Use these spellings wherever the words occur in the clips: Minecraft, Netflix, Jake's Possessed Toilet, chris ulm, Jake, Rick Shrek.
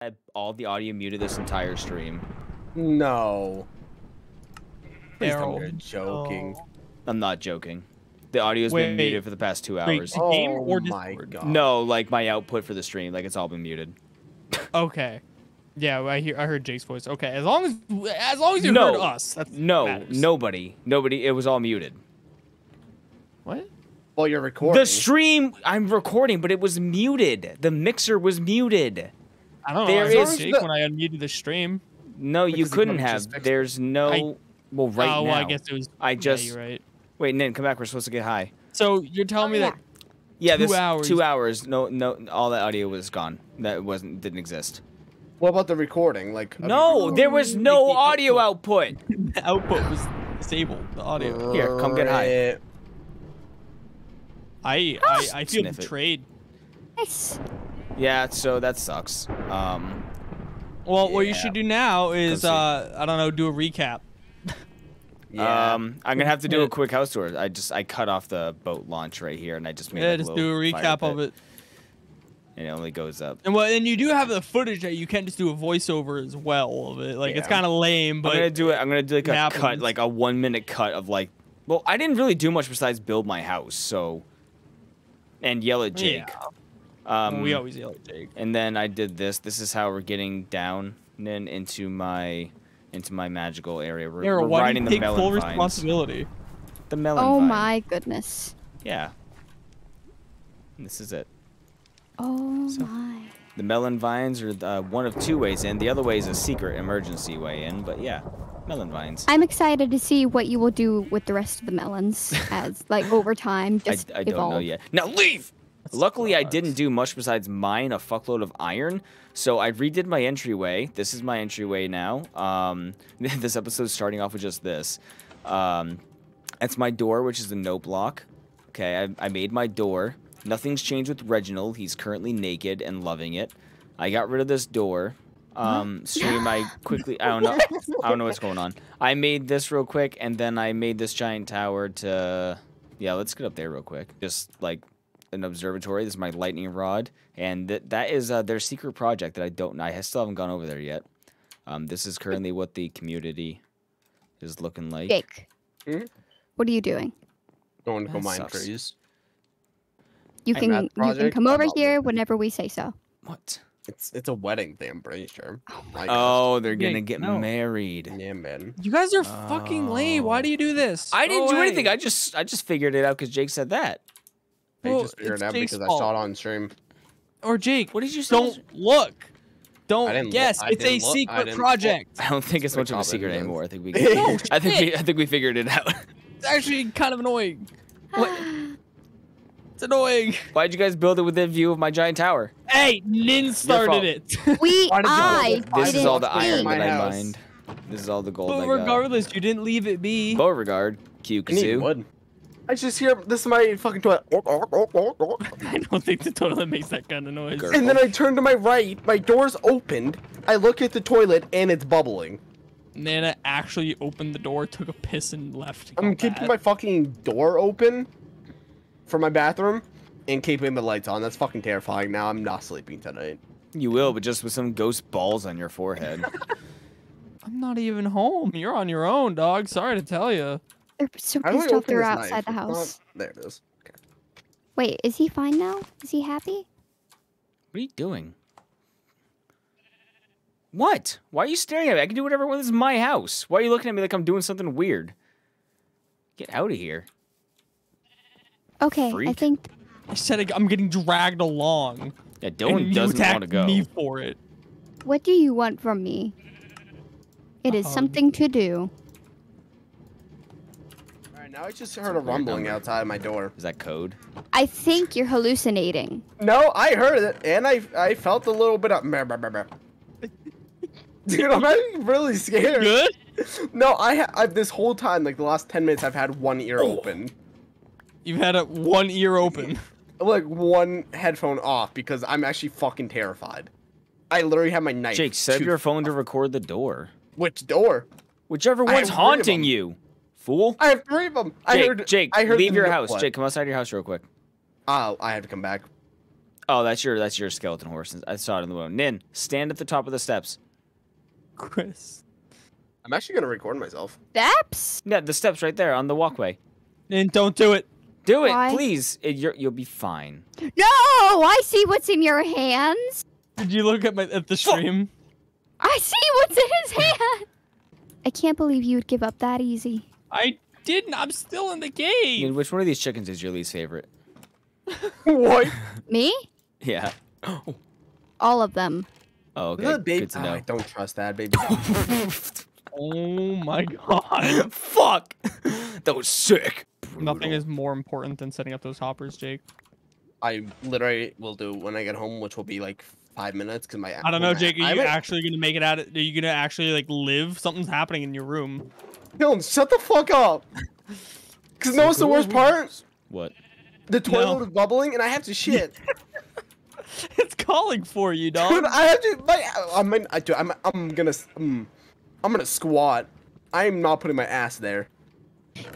I had all the audio muted this entire stream. No. You're joking. No. I'm not joking. The audio's been muted for the past 2 hours. Wait, game or my God. No, like my output for the stream, like it's all been muted. Okay. Yeah, I heard Jake's voice. Okay, as long as you heard us. That's nobody. It was all muted. What? Well, you're recording. The stream. I'm recording, but it was muted. The mixer was muted. I don't know. There is Jake when I unmuted the stream. No, you couldn't have. There's no. Well, right now. Well, I guess it was. I just. Yeah, you're right. Wait, Nin, come back. We're supposed to get high. So you're telling me that. Yeah, two hours. No, all that audio was gone. That didn't exist. What about the recording? Like no, there was no audio output. The output was disabled. The audio. Here, come get high. I feel betrayed. Nice. Yeah, so that sucks. Well, yeah. What you should do now is I don't know, do a recap. Yeah. I'm gonna have to do a quick house tour. I cut off the boat launch right here, and I just made like, just do a recap of it. And it only goes up. And well, and you do have the footage that you can just do a voiceover as well of it. Like it's kind of lame, but I'm gonna do like a cut, like a 1-minute cut of like. Well, I didn't really do much besides build my house, so. And yell at Jake. Yeah. We always yell at Jake. And then I did this. This is how we're getting down then into my magical area. We're riding the melon vines. Full responsibility. The melon. Oh my goodness. Yeah. And this is it. Oh my. The melon vines are one of two ways in. The other way is a secret emergency way in, but yeah, melon vines. I'm excited to see what you will do with the rest of the melons as, like, over time, just I don't know yet. Now leave! That's Luckily, I didn't do much besides mine a fuckload of iron, so I redid my entryway. This is my entryway now. This episode's starting off with just this. That's my door, which is a note block. Okay, I made my door. Nothing's changed with Reginald. He's currently naked and loving it. I got rid of this door. Stream, I don't know what's going on. I made this real quick, and then I made this giant tower to... Yeah, let's get up there real quick. Just, like, an observatory. This is my lightning rod. And that is their secret project that I don't know. I still haven't gone over there yet. This is currently what the community is looking like. Jake, what are you doing? Going to go mine trees. You can come over here whenever we say so. What? It's a wedding thing, I'm pretty sure. Oh, they're gonna get married. Yeah, man. You guys are fucking lame. Why do you do this? I didn't do anything. I just figured it out because Jake said that. I just figured it out because I saw it on stream. Or Jake, what did you say? Don't look. Don't guess. It's a secret project. I don't think it's much of a secret anymore. I think we. I think we figured it out. It's actually kind of annoying. What? It's annoying. Why'd you guys build it within view of my giant tower? Hey, Nin started it. This is all the iron that I mined. This is all the gold I got. But regardless, you didn't leave it be. Beauregard, Q-Kazoo. I just hear, this is my fucking toilet. I don't think the toilet makes that kind of noise. And then I turn to my right, my door's opened. I look at the toilet and it's bubbling. Nana actually opened the door, took a piss and left. I'm keeping my fucking door open. For my bathroom and keeping the lights on. That's fucking terrifying. Now I'm not sleeping tonight. You will, but just with some ghost balls on your forehead. I'm not even home. You're on your own, dog. Sorry to tell you. They're outside the house. There it is. Okay. Wait, is he fine now? Is he happy? What are you doing? What? Why are you staring at me? I can do whatever I want. This is my house. Why are you looking at me like I'm doing something weird? Get out of here. Okay, freak. I think I said I'm getting dragged along. Yeah, Dylan doesn't want to go. Me for it. What do you want from me? It is something to do. All right, now I just heard a rumbling outside my door. Is that code? I think you're hallucinating. No, I heard it, and I felt a little bit of. Dude, I'm actually really scared. Good? No, I've this whole time, like the last 10 minutes, I've had one ear open. You've had one ear open. Like, one headphone off because I'm actually fucking terrified. I literally have my knife. Jake, set your phone to record the door. Which door? Whichever one's haunting you, fool. I have three of them. Jake, I heard leave your house. Jake, come outside your house real quick. I have to come back. Oh, that's your skeleton horse. I saw it in the room. Nin, stand at the top of the steps. Chris. I'm actually going to record myself. Steps? Yeah, the steps right there on the walkway. Nin, don't do it. Do it, please. You'll be fine. No, I see what's in your hands. Did you look at the stream? I see what's in his hand. I can't believe you would give up that easy. I didn't. I'm still in the game. Dude, which one of these chickens is your least favorite? What? Me? Yeah. All of them. Oh, okay. Good to know. I don't trust that baby. Oh my god. Fuck. That was sick. Brutal. Nothing is more important than setting up those hoppers, Jake. I literally will do when I get home, which will be like 5 minutes, because my. I don't know, Jake. Are you actually gonna make it out? Are you gonna actually like live? Something's happening in your room. Dylan, shut the fuck up. Because no, it's the worst part. What? The toilet was bubbling, and I have to shit. It's calling for you, dog. Dude, I have to. I'm gonna squat. I am not putting my ass there.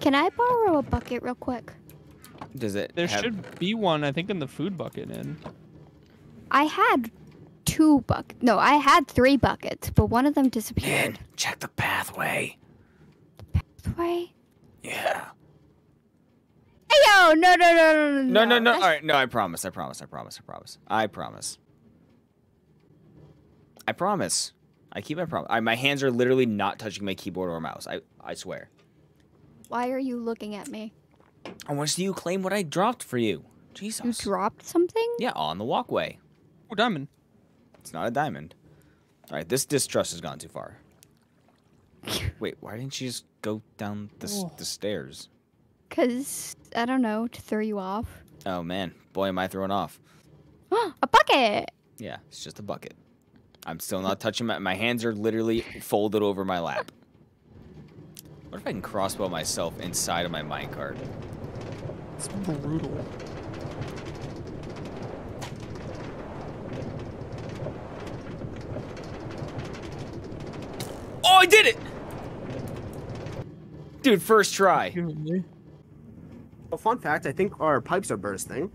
Can I borrow a bucket real quick? Does it? There should be one, I think, in the food bucket. I had 2 buckets. No, I had 3 buckets, but one of them disappeared. Man, check the pathway. The pathway? Yeah. Hey, yo! No, no, no, no, no, no. No, no, no. All right, no, I promise. I keep my promise. My hands are literally not touching my keyboard or mouse. I swear. Why are you looking at me? I want to see you claim what I dropped for you. Jesus. You dropped something? Yeah, on the walkway. Oh, diamond. It's not a diamond. All right, this distrust has gone too far. Wait, why didn't she just go down the stairs? Because, I don't know, to throw you off. Oh, man. Boy, am I thrown off. A bucket! Yeah, it's just a bucket. I'm still not touching my hands are literally folded over my lap. What if I can crossbow myself inside of my minecart? It's brutal. Oh, I did it! Dude, first try. Well, fun fact, I think our pipes are bursting.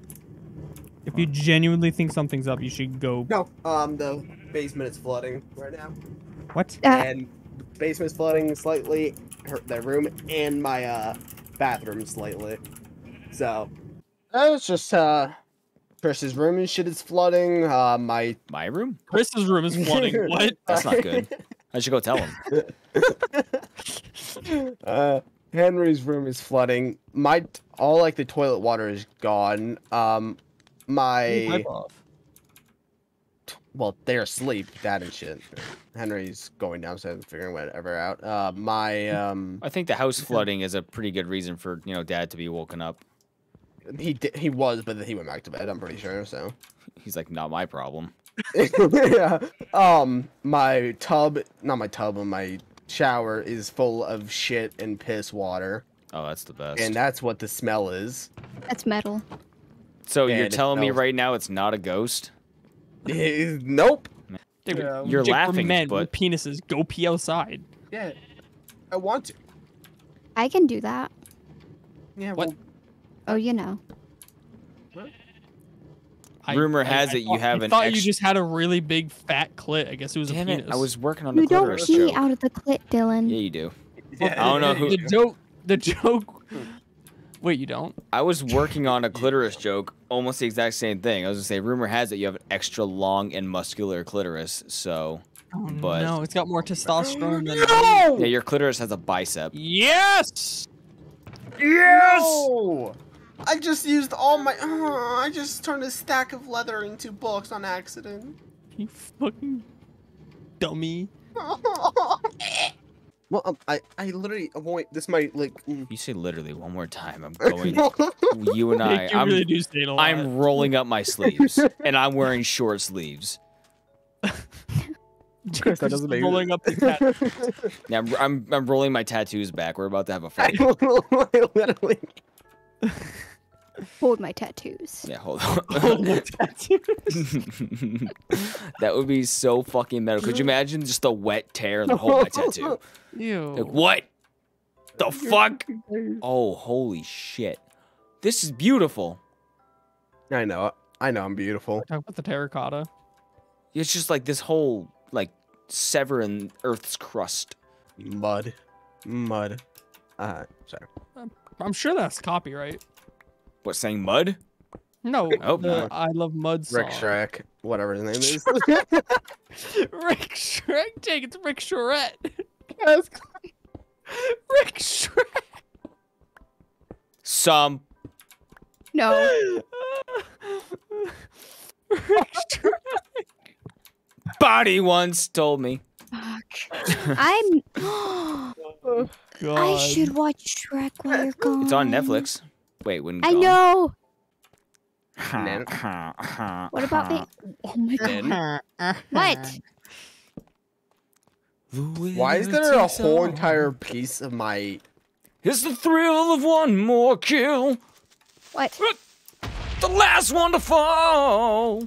If you genuinely think something's up, you should go. No, the basement is flooding right now. What? And the basement is flooding slightly. Hurt their room and my bathroom slightly. So that was just Chris's room and shit is flooding. My room? Chris's room is flooding. What? That's not good. I should go tell him. Henry's room is flooding. My the toilet water is gone. My well, they're asleep, that and shit. Henry's going downstairs and figuring whatever out. I think the house flooding is a pretty good reason for, you know, Dad to be woken up. He was, but then he went back to bed, I'm pretty sure, so. He's like, not my problem. Yeah. My shower is full of shit and piss water. Oh, that's the best. And that's what the smell is. That's metal. So and you're telling me right now it's not a ghost? Nope. Yeah, you're laughing, men, but penises go pee outside. Yeah, I want to. I can do that. Yeah. What? Well, oh, you know. What? Rumor has it you have an. I thought you just had a really big fat clit. I guess it was a penis. I was working on the clitoris joke. You don't pee out of the clit, Dylan. Yeah, you do. Yeah. I don't know who. The joke. Wait, you don't? I was working on a clitoris joke, almost the exact same thing. I was gonna say, rumor has it you have an extra long and muscular clitoris, so. Oh, but no, it's got more testosterone than. No! Yeah, your clitoris has a bicep. Yes! Yes! No! I just used all my. I just turned a stack of leather into books on accident. You fucking dummy. Well, I literally avoid this. Might like you say literally one more time. I'm going. You and I. You really do stay alive. I'm rolling up my sleeves and I'm wearing short sleeves. Chris, that doesn't make rolling up the tattoos. Yeah, I'm rolling my tattoos back. We're about to have a fight. I literally hold my tattoos. Yeah, hold my tattoos. That would be so fucking metal. Could you imagine just a wet tear and hold my tattoo? Ew. Like, what the fuck? Oh, holy shit. This is beautiful. I know. I know I'm beautiful. Talk about the terracotta. It's just like this whole like severing Earth's crust. Mud. Sorry. I'm sure that's copyright. What, saying mud? No. Oh, no. I love mud song. Rick Shrek, whatever his name is. Rick Shrek, Jake. It's Rick Shrek. Rick Shrek. Some. No. Rick Shrek. Body once told me. Fuck. I'm. Oh, God. I should watch Shrek while you're gone. It's on Netflix. Wait, when I gone. Know. What about me? Oh my God. What? Why is there a whole entire piece of my... It's the thrill of one more kill. What? The last one to fall.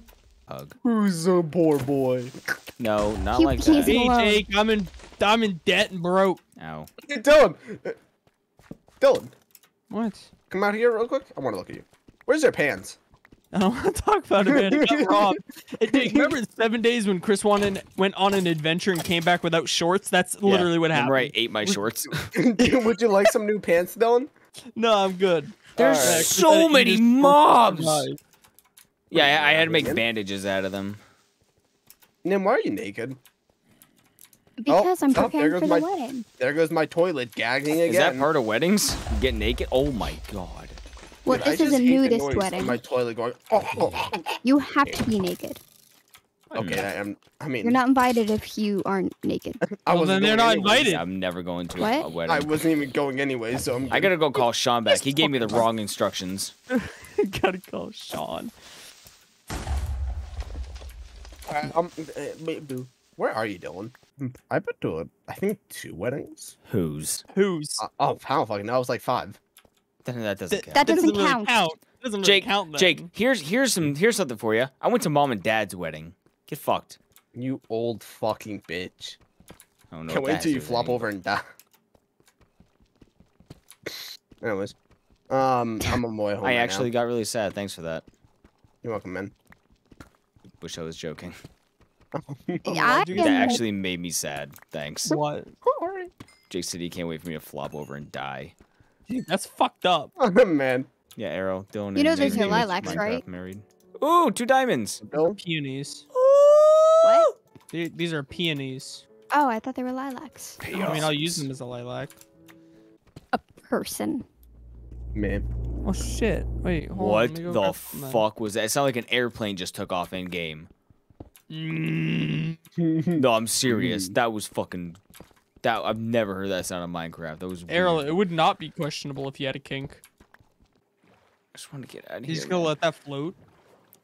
Ugh. Who's a poor boy? No, not like that. Hey, Jake, I'm in debt and broke. Ow. Dylan. Dylan. What? Come out here real quick. I want to look at you. Where's their pants? I don't want to talk about it, man. It got robbed. Jake, remember the 7 days when Chris went on an adventure and came back without shorts? That's literally what happened. Right, ate my shorts. Would you like some new pants, Dylan? No, I'm good. There's so many mobs. Yeah, I had to make bandages out of them. Nim, why are you naked? Because I'm preparing for the wedding. There goes my toilet gagging again. Is that part of weddings? You get naked? Oh my God. Well, dude, this is a nudist wedding. My toilet going. Oh. You have to be naked. Okay, I mean, you're not invited if you aren't naked. Well, then they're not invited. I'm never going to a wedding. I wasn't even going anyway, so I gotta go call Sean back. He gave me the wrong instructions. Gotta call Sean. Where are you, Dylan? I've been to I think two weddings. Whose? Oh, I don't fucking know. I was like 5. That doesn't count. Doesn't Jake, really count, Jake, here's something for you. I went to Mom and Dad's wedding. Get fucked. You old fucking bitch. I don't know. Can't wait till you flop over and die. Anyways, I'm on my way home. I actually got really sad. Thanks for that. You're welcome, man. Wish I was joking. That actually made me sad. Thanks. What? Jake said he can't wait for me to flop over and die. Dude, that's fucked up. Man. Yeah, Arrow. Dylan, you know there's no lilacs, Minecraft, right? Married. Ooh, 2 diamonds. Peonies. Ooh. What? These are peonies. Oh, I thought they were lilacs. Peonies. I mean, I'll use them as a lilac. A person. Man. Oh, shit. Wait, hold on. What the fuck was that? It sounded like an airplane just took off in game. No, I'm serious. That was fucking... I've never heard that sound on Minecraft. That was weird. Errol, it would not be questionable if you had a kink. I just want to get out of here. He's just gonna let that float.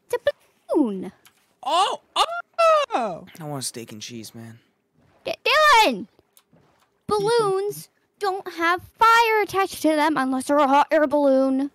It's a balloon. Oh! I want steak and cheese, man. Dylan! Balloons don't have fire attached to them unless they're a hot air balloon.